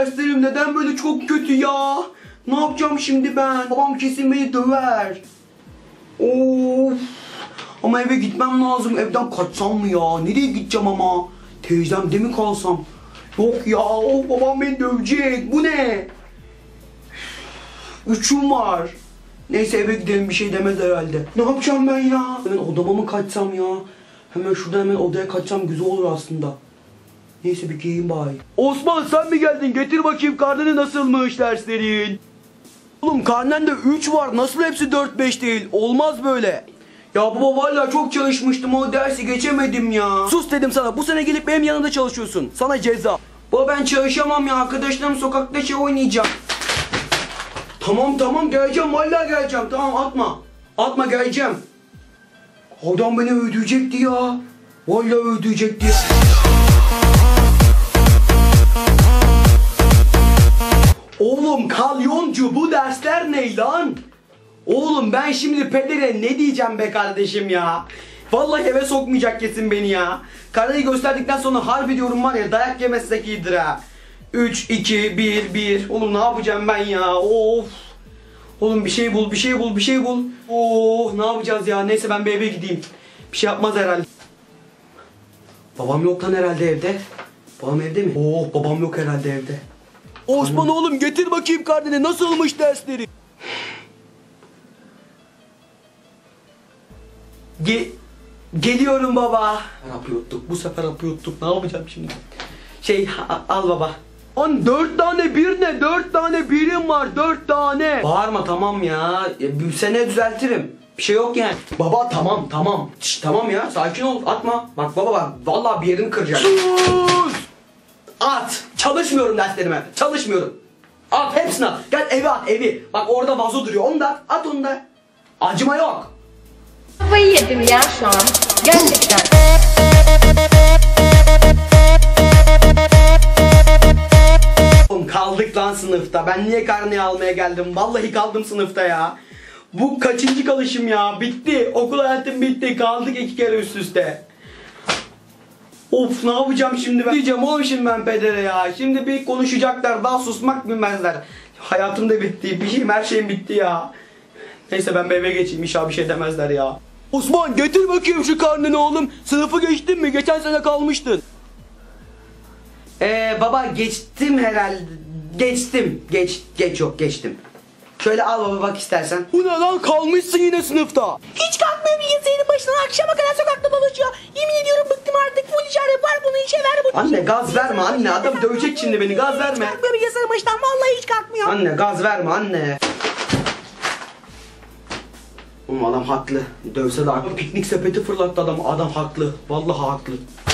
derslerim neden böyle çok kötü ya? Ne yapacağım şimdi ben? Babam kesin beni döver. Of. Ama eve gitmem lazım. Evden kaçsam mı ya? Nereye gideceğim ama? Teyzemde mi kalsam? Yok ya. Of, babam beni dövecek. Bu ne? Üçüm var. Neyse eve gidelim, bir şey demez herhalde. Ne yapacağım ben ya? Hemen odama mı kaçsam ya? Hemen şuradan hemen odaya kaçsam güzel olur aslında. Neyse bir giyeyim bari. Osman sen mi geldin? Getir bakayım karnını, nasılmış derslerin? Oğlum karnen de 3 var. Nasıl hepsi 4-5 değil? Olmaz böyle. Ya baba vallahi çok çalışmıştım, o dersi geçemedim ya. Sus dedim sana. Bu sene gelip benim yanımda çalışıyorsun. Sana ceza. Baba ben çalışamam ya. Arkadaşlarım sokakta şey oynayacak. Tamam tamam geleceğim, vallahi geleceğim. Tamam atma. Atma, geleceğim. Adam beni öldürecekti ya. Vallahi öldürecekti ya. Oğlum Kalyoncu, bu dersler ne lan? Oğlum ben şimdi pedere ne diyeceğim be kardeşim ya? Vallahi eve sokmayacak kesin beni ya. Karneyi gösterdikten sonra harbi diyorum var ya, dayak yemezsek iyidir ha. 3, 2, 1, 1. Oğlum ne yapacağım ben ya? Of. Oğlum bir şey bul, bir şey bul, bir şey bul. Oh, ne yapacağız ya? Neyse ben bir eve gideyim. Bir şey yapmaz herhalde. Babam yok lan herhalde evde. Babam evde mi? Oh, babam yok herhalde evde. Osman anladım. Oğlum getir bakayım karnını, nasılmış dersleri? Geliyorum baba. Bu sefer yapıyorduk. Ne yapacağım şimdi? Şey al baba. Lan 4 tane 1 ne? 4 tane 1'im var, 4 tane. Bağırma tamam ya. Bir sene düzeltirim. Bir şey yok yani. Baba tamam tamam. Şş, tamam ya sakin ol, atma. Bak baba bak vallahi bir yerini kıracağım. Sus! At! Çalışmıyorum derslerime. Çalışmıyorum. At hepsini at. Gel evi at evi. Bak orada vazo duruyor. Onu da at, onu da. Acıma yok. Kafayı yedim ya şu an. Gerçekten. Kaldık lan sınıfta. Ben niye karneyi almaya geldim? Vallahi kaldım sınıfta ya. Bu kaçıncı kalışım ya? Bitti. Okul hayatım bitti. Kaldık 2 kere üst üste. Of ne yapacağım şimdi ben? Diyeceğim oğlum şimdi ben pedere ya. Şimdi bir konuşacaklar. Daha susmak bilmezler. Hayatım da bitti. Bir şeyim, her şeyim bitti ya. Neyse ben eve geçeyim. İnşallah bir şey demezler ya. Osman getir bakayım şu karnını oğlum. Sınıfı geçtin mi? Geçen sene kalmıştın. Baba geçtim herhalde. Geçtim. Geçtim. Şöyle al baba bak istersen. Bu ne lan, kalmışsın yine sınıfta. Hiç kalkmıyor bilgisayarın başına, akşama kadar sokakta dolaşıyor. Yemin ediyorum bıktım artık. Full işare yapar bunu, işe ver bunu. Anne gaz verme anne, adam dövecek şimdi beni, gaz verme. Hiç kalkmıyor bilgisayarın başından, vallahi hiç kalkmıyor. Anne gaz verme anne. Oğlum adam haklı. Dövse de haklı. Piknik sepeti fırlattı adam. Adam haklı. Vallahi haklı.